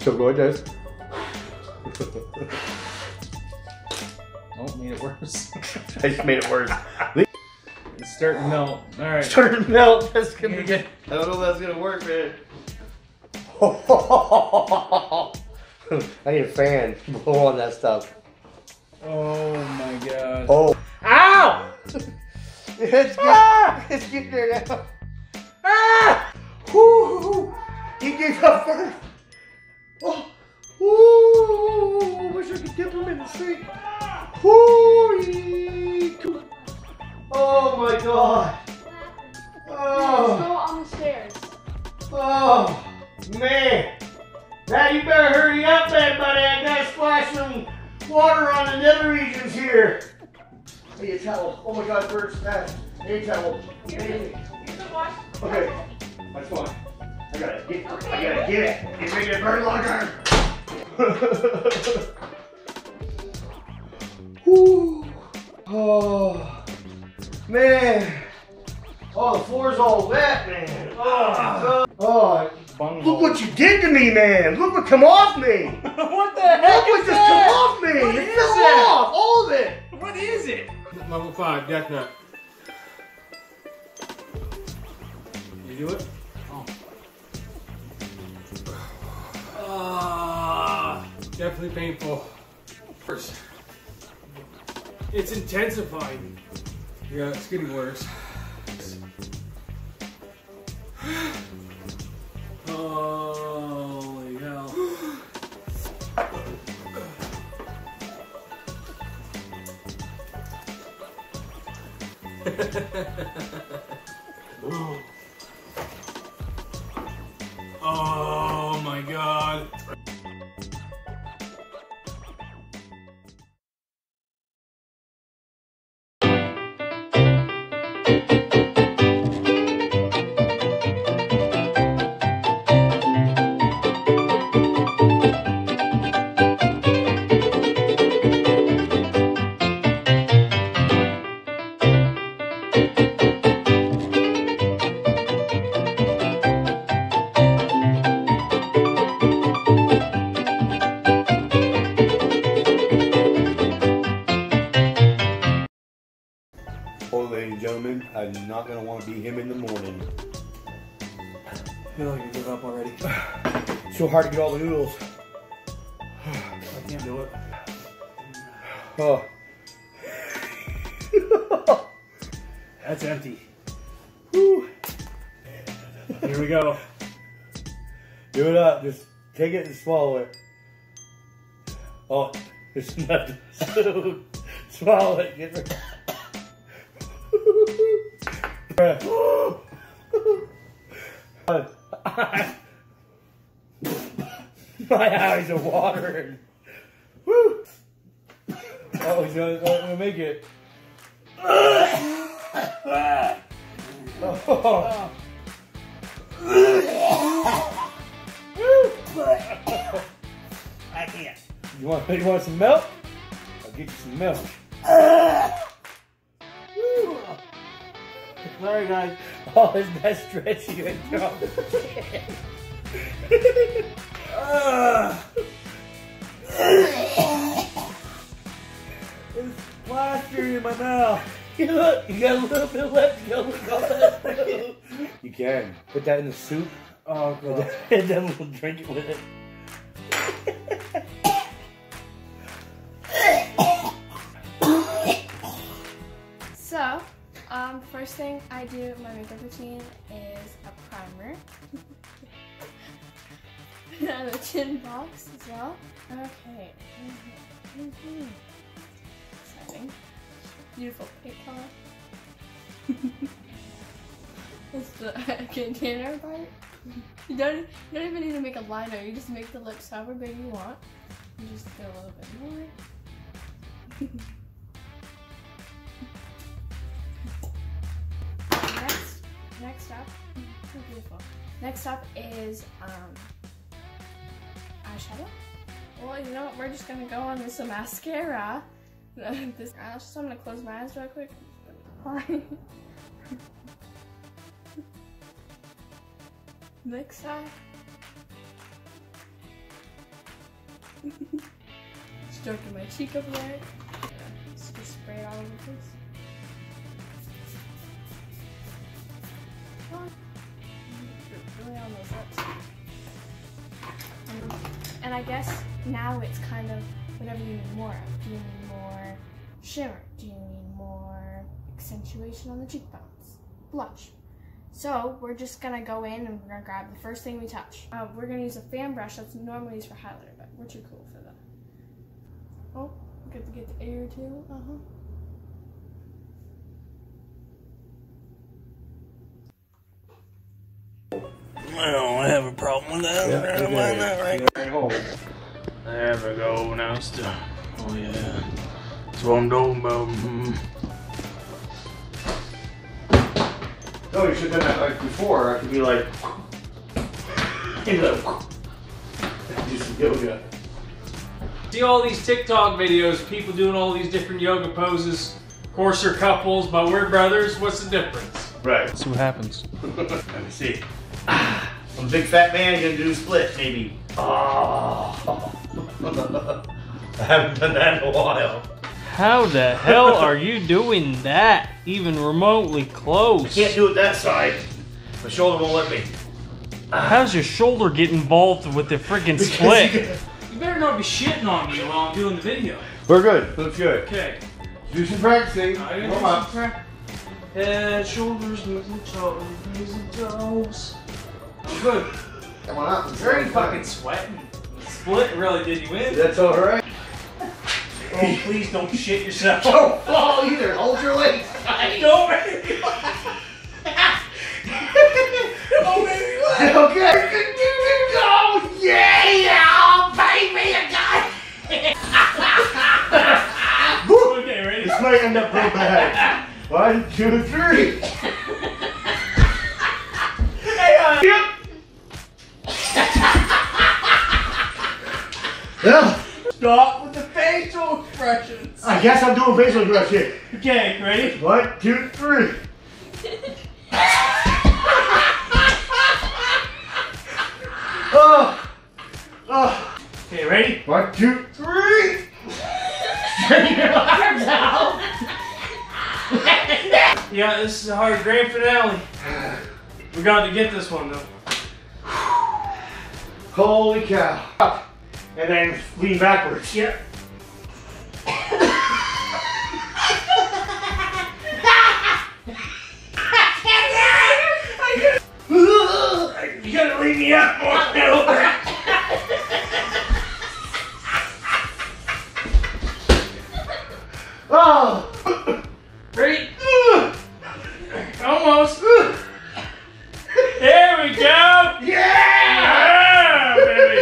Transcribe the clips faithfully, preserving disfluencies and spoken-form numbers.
So go ahead, guys. Oh, made it worse. I just made it worse. It's starting to melt. All right. It's starting to melt. That's gonna be good. I don't know if that's gonna work, man. I need a fan to blow on that stuff. Oh my god. Oh. Ow! It's, ah! It's getting there now. Ah! Woo! He gave up first. Oh! Ooh! I wish I could dip him in the sink. Woo! Oh my god. Oh. Still on the stairs. Oh. Man, now you better hurry up, man, buddy. I gotta splash some water on the nether regions here. I need a towel. Oh my god, first that. I need a towel. You can wash. Okay, that's fine. I gotta get, okay. I gotta get it. It's making it burn longer. Woo. Oh, man. Oh, the floor's all wet, man. Oh, oh. Bunghole. Look what you did to me, man! Look what come off me! What the heck? Look what just that? Come off me! What it fell that? Off! All of it! What is it? Level five, death nut. You do it? Oh. Uh, definitely painful. First. It's intensifying. Yeah, it's getting worse. Holy hell. Oh my god. I'm not gonna want to be him in the morning. No, you give up already. It's so hard to get all the noodles. I can't do it. Oh. That's empty. Woo. Here we go. Do it up. Just take it and swallow it. Oh, it's nothing. Swallow it. Get rid of it. My eyes are watering. Woo! Oh, he's not gonna make it. Oh. I can't. You want? You want some milk? I'll get you some milk. Sorry guys. Oh, isn't that stretchy? uh, it's plastered in my mouth. You look, you got a little bit left to go. Look all that. You can put that in the soup. Oh god. And then we'll drink it with it. So. Um, first thing I do in my makeup routine is a primer. And a chin box as well. Okay. Mm-hmm. Mm-hmm. Exciting. Beautiful paint color. It's the container part. You don't, you don't even need to make a liner. You just make the lips however big you want. You just go a little bit more. Next up, so beautiful. Next up is um, eyeshadow. Well, you know what? We're just gonna go on with some mascara. This eyelash. I'm gonna close my eyes real quick. Hi. Next up. Just darken my cheek up there. Let's just spray it all over the place. Really on those lips. And I guess now it's kind of whatever you need more of. Do you need more shimmer? Do you need more accentuation on the cheekbones? Blush. So we're just gonna go in and we're gonna grab the first thing we touch. Uh, we're gonna use a fan brush that's normally used for highlighter, but we're too cool for that. Oh, we got to get the air too. Uh huh. I don't have a problem with that. Yeah, I don't mind that right now. There we go, now it's done. Oh yeah. That's what I'm doing, bro. No, you should have done that like before. I could be like... You know, do some yoga. See all these TikTok videos, people doing all these different yoga poses. Of course they're couples, but we're brothers. What's the difference? Right. Let's see what happens. Let me see. Ah, I'm a big fat man gonna do a split, maybe. Oh. I haven't done that in a while. How the hell are you doing that? Even remotely close. I can't do it that side. My shoulder won't let me. How's your shoulder get involved with the freaking split? You, you better not be shitting on me while I'm doing the video. We're good. Looks good. Okay. Do some practicing. Come on. Head, shoulders, knees, and toes, knees, and toes. I'm good. Come on up. You're already fucking sweating. The split really did you in. That's alright. Oh, please don't shit yourself. Don't fall either. Hold your legs. Don't no, make me laugh. Don't make me laugh. Okay. Oh, yeah. Oh, baby, you got it. Okay, ready? This might end up real bad. One, two, three. Yep. Yeah. Stop with the facial expressions. I guess I'm doing facial expressions. Okay, ready? One, two, three. Oh. Oh. Okay, ready? One, two, three. Turn your arms out. Yeah, this is a hard grand finale. We got to get this one though. Holy cow. Up. And then lean backwards. Yep. You gotta lean me up more now. Oh. Ready? Almost. There we go! Yeah! Yeah, baby!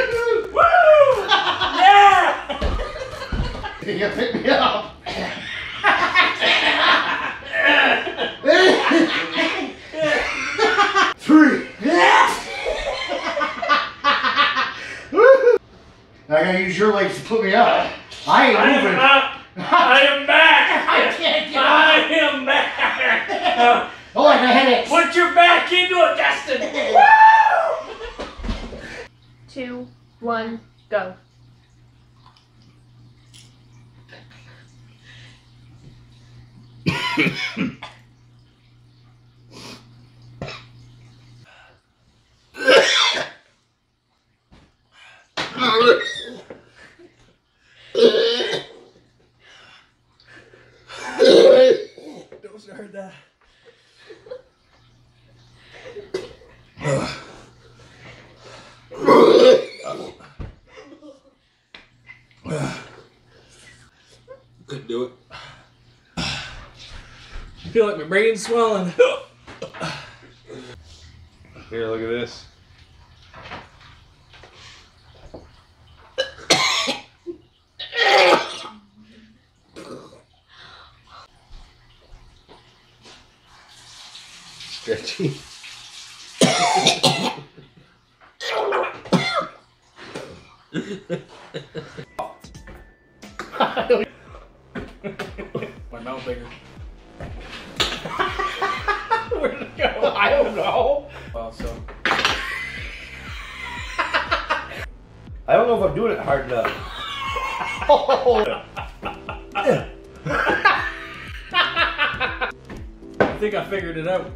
Woo! Yeah! You pick me up! Three! I gotta use your legs to put me up. I ain't I moving. Am up. I am back! I can't get up! I am back! Uh, Oh, I got headaches. Put your back into it, Justin. Woo! Two, one, go. Don't start that. Couldn't do it. I feel like my brain's swelling. Here, look at this. Stretchy. My mouth bigger. Where'd it go? I don't know. Well, so. I don't know if I'm doing it hard enough. I think I figured it out.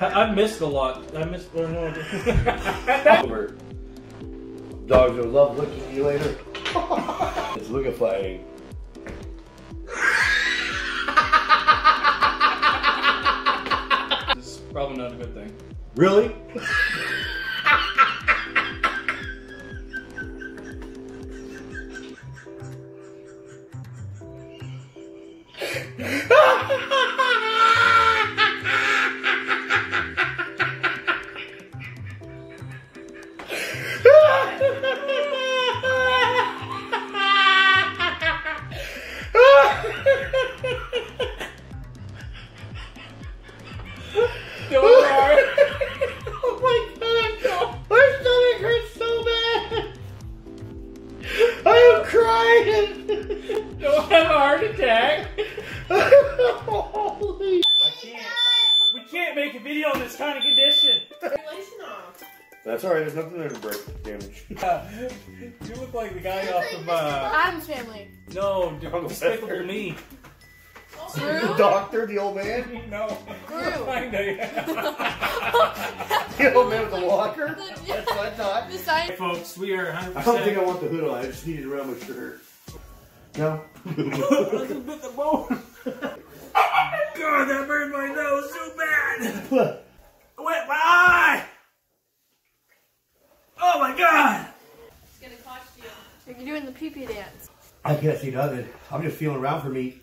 I, I missed a lot. I missed. Oh, no, I dogs will love looking at you later. It's lookifying. This is probably not a good thing. Really? That's alright, there's nothing there to break damage. Uh, you look like the guy off like of uh, Adam's Family. No, Despicable Me. Oh, the doctor, the old man? No. Kinda, yeah. The old man with the walker? That's what I thought. Hey, folks, we are one hundred percent. I don't think I want the hood on, I just need it around my shirt. No? Look at the bone. God, that burned my nose so bad! What? I wet my eye! Oh my God! It's gonna cost you. You're doing the pee-pee dance. I can't see nothing. I'm just feeling around for meat.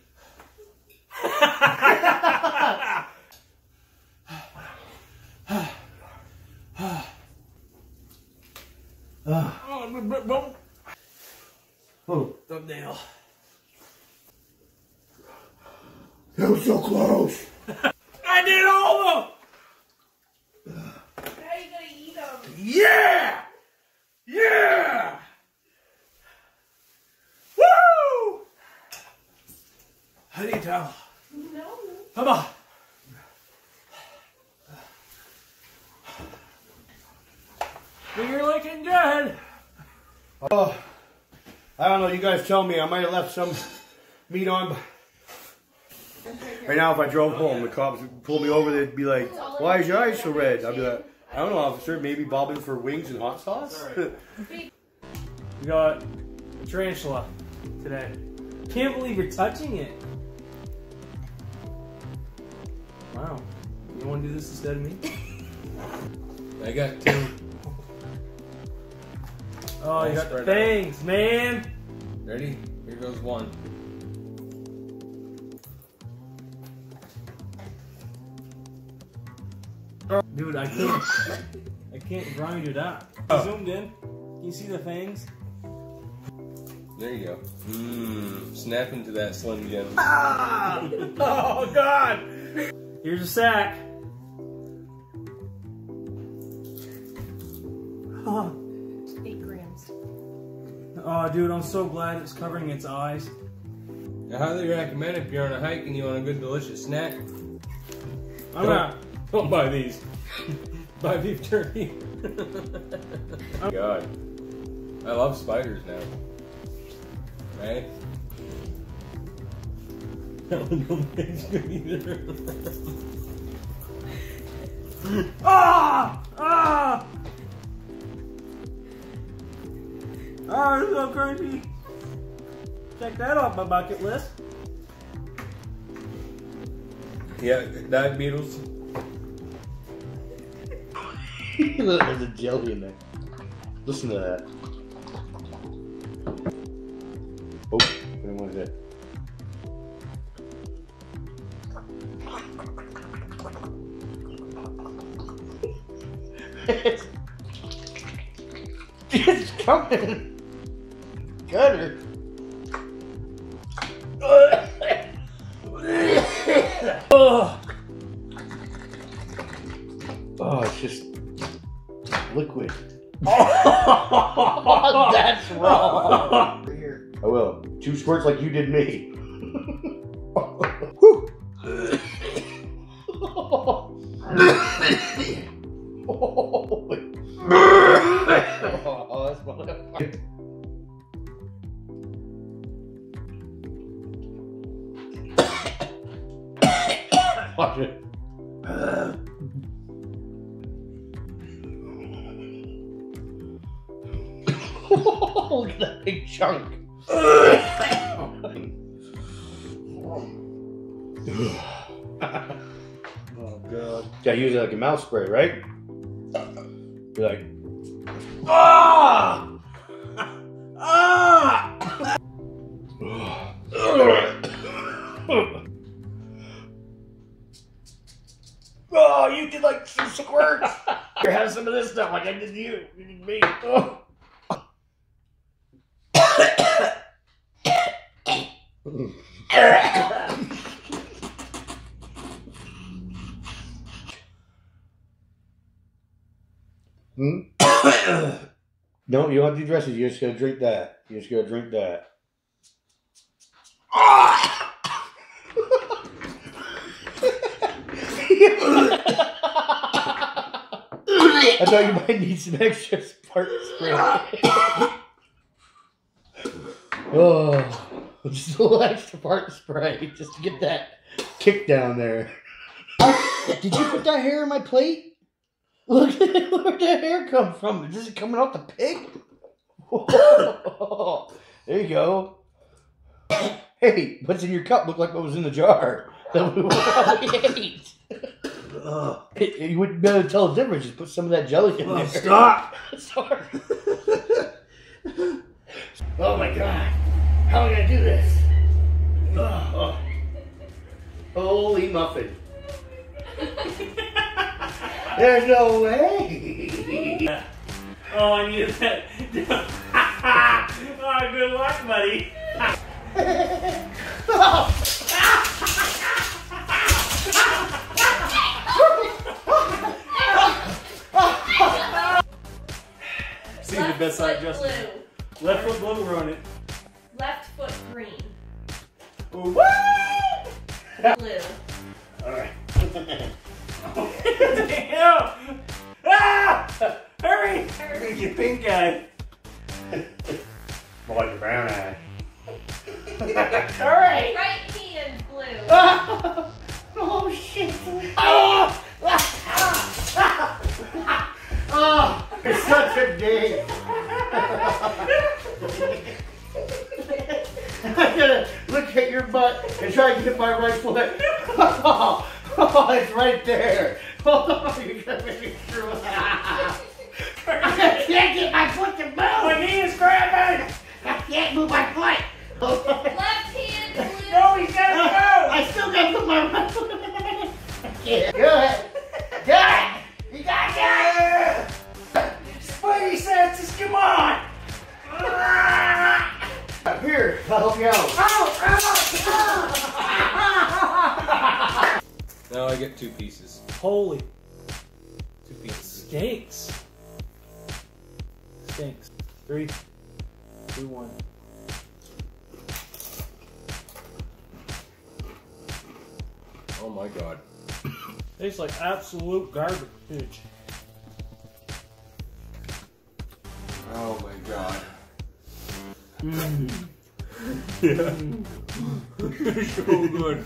Oh, oh. Thumbnail. That was so close. I did all of them. How are you gonna eat them? Yeah! Yeah! Woo! I need a towel. No. Come on. You're looking good. Oh, I don't know. You guys tell me. I might have left some meat on. Right now, if I drove home, the cops would pull me over. They'd be like, "Why is your eyes so red?" I'd be like, I don't know, officer, maybe bobbing for wings and hot sauce? Right. We got a tarantula today. Can't believe you're touching it. Wow. You want to do this instead of me? I got two. Oh, you got the fangs, man. Ready? Here goes one. Dude, I can't, I can't grind it up. Oh. Zoomed in, can you see the fangs? There you go. Mmm, snap into that Slim Jim. Ah! Oh God! Here's a sack. Oh. Eight grams. Oh dude, I'm so glad it's covering its eyes. I highly recommend it if you're on a hike and you want a good delicious snack. I'm out. Don't buy these. Buy beef jerky. God. I love spiders now. Right? That one don't taste good either. Ah! Ah! Ah, it's so crazy. Check that off my bucket list. Yeah, dive beetles. There's a jelly in there. Listen to that. Oh, I didn't want to hit. It's, it's coming. Gutter. Oh. Oh, it's just liquid. Oh, that's wrong. Over here. I will. Two squirts like you did me. watch it. Uh. Look at that big chunk. Oh god. Yeah, use it like a mouth spray, right? You're like, ah! Ah! Oh, you did like some squirts. Here, have some of this stuff like I did you. You did me. Oh. Hmm? No, you don't have to do dressings. You're just going to drink that. You're just going to drink that. I thought you might need some extra spark spray. Oh, just a little extra spark spray just to get that kick down there. Did you put that hair in my plate? Look at it, where'd that hair come from? Is it coming off the pig? Whoa. There you go. Hey, what's in your cup looked like what was in the jar that we probably ate. You wouldn't be able to tell the difference. Just put some of that jelly in oh, there. Stop! Sorry. Oh my god. How am I gonna do this? Oh. Holy muffin. There's no way! Oh, I knew that. Oh, good luck, buddy. See the best side, Justin. Blue. Left foot blue, run it. Left foot green. Ooh, what? Blue. Alright. Damn! Ah! Hurry! You're gonna get pink eye. More like a brown eye. Alright! Right hand blue. Ah! Oh shit! Ah! Ah! Ah! Ah! Ah! You're such a dick! I'm gonna look at your butt and try to get my right foot. Oh, it's right there. Oh, you're gonna make me screw up. I can't get my foot to move. My knee is grabbing. I can't move my foot. Oh. Left hand. Blue. No, he's gotta go. Uh, I still gotta put my right foot. I can't. Do it. Do it. You got it. Spidey senses, come on. Here, I'll help you out. Oh, oh, oh. Now I get two pieces. Holy. Two pieces. Stinks. Stinks. Three. Two, one. Oh my god. Tastes like absolute garbage. Oh my god. Mm. Yeah. So good.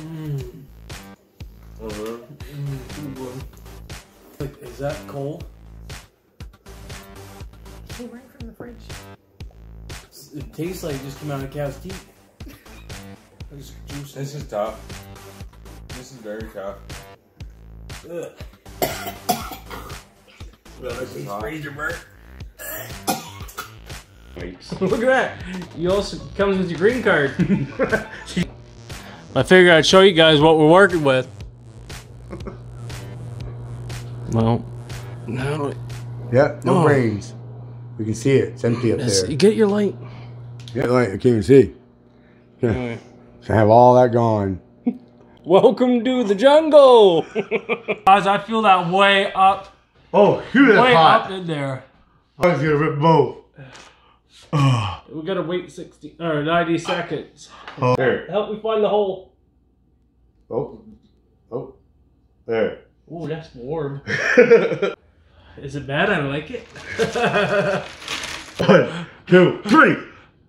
Mm. Uh-huh. Mm. Is that cold? It's right from the fridge. It tastes like it just came out of cow's teeth. It's juicy. This is tough. This is very tough. Ugh. Well, this is freezer burnt. Look at that. You also comes with your green card. I figured I'd show you guys what we're working with. Well, no. Yeah, no oh. brains. We can see it. It's empty up That's, there. You get your light. Get your light. I can't even see. Yeah. Anyway. So I have all that gone. Welcome to the jungle. Guys, I feel that way up. Oh, here's that way hot. Up in there. I was gonna rip both. Oh. We gotta wait sixty or ninety seconds. Oh. There. Help me find the hole. Oh, oh, there. Ooh, that's warm. Is it bad? I don't like it. One, two, three.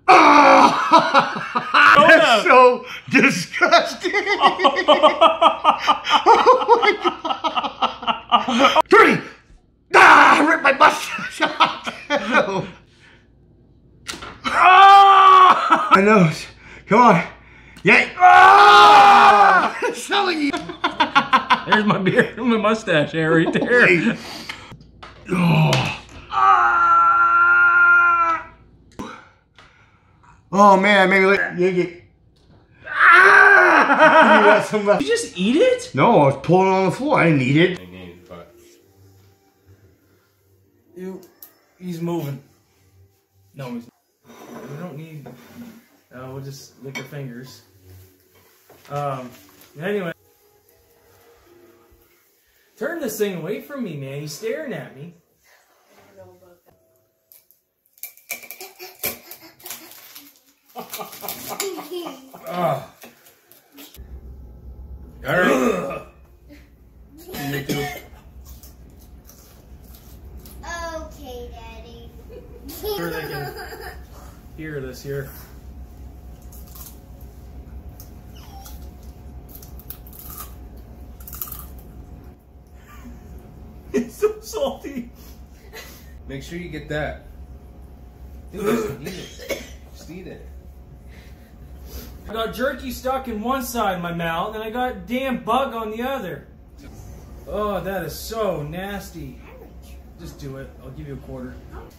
Ah! That's so disgusting. Oh my God. Three. Ah, I ripped my mustache out. Oh. Ah! My nose. Come on. Yeah. Ah! I'm selling you. There's my beard and my mustache hair right there. Oh. Oh man, maybe like you get. Ah! You got some left. Did you just eat it? No, I was pulling on the floor. I didn't eat it. I need, but... Ew, he's moving. No, he's. We don't need. Uh, we'll just lick our fingers. Um. Anyway, turn this thing away from me, man. He's staring at me. uh. Right. Okay, Daddy. Sure they can hear this here. It's so salty. Make sure you get that. Dude, just eat it. Just eat it. I got jerky stuck in one side of my mouth, and I got a damn bug on the other. Oh, that is so nasty. Just do it. I'll give you a quarter.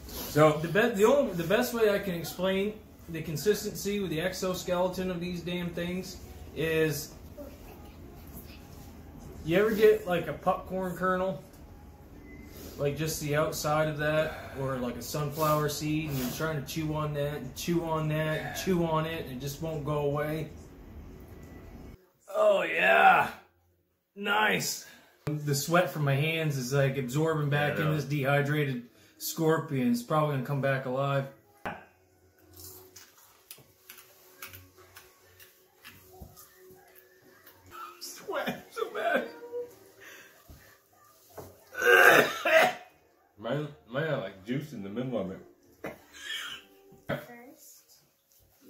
So the best, the only, the best way I can explain the consistency with the exoskeleton of these damn things is, you ever get like a popcorn kernel, like just the outside of that, or like a sunflower seed, and you're trying to chew on that, and chew on that, and chew on it, and it just won't go away. Oh yeah, nice. The sweat from my hands is like absorbing back in this dehydrated scorpion. It's probably gonna come back alive. Mine, mine had like juice in the middle of it.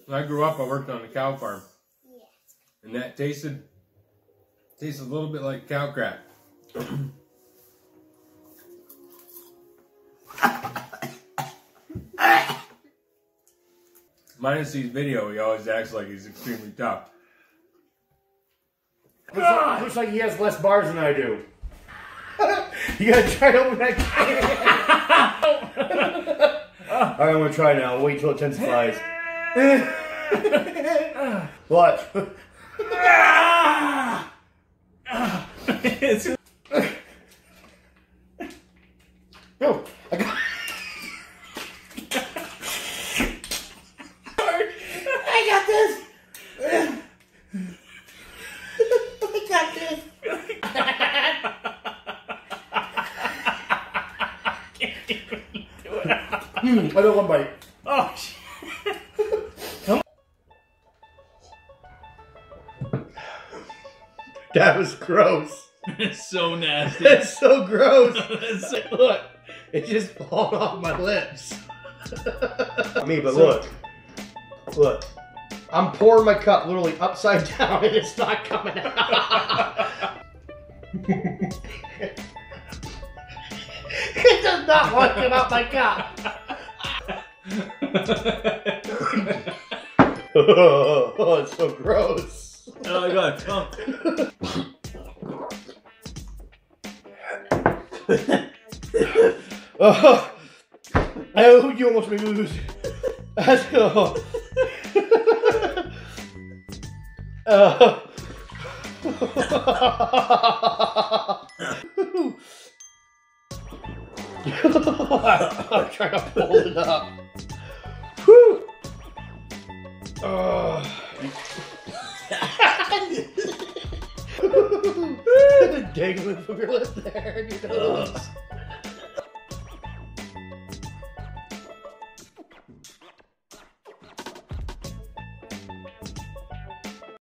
When I grew up, I worked on a cow farm. Yeah. And that tasted, tasted a little bit like cow crap. Minus his video, he always acts like he's extremely tough. Looks like, looks like he has less bars than I do. You gotta try to open that can. Alright, I'm gonna try now. Wait till it intensifies. Watch. No, I got I got this! I got this! Mm, I don't want bite. Oh, shit. Come on. That was gross. It's so nasty. It's so gross. It's, look, it just falls off my lips. I mean, but so, look. Look. I'm pouring my cup literally upside down and it's not coming out. It does not want to come out my cup. Oh, oh, it's so gross. Oh my God, come on. Oh, oh, you almost made me lose. Oh. Oh. I'm trying to pull it up. Whew. Uh. Dangling from your lip there. You know.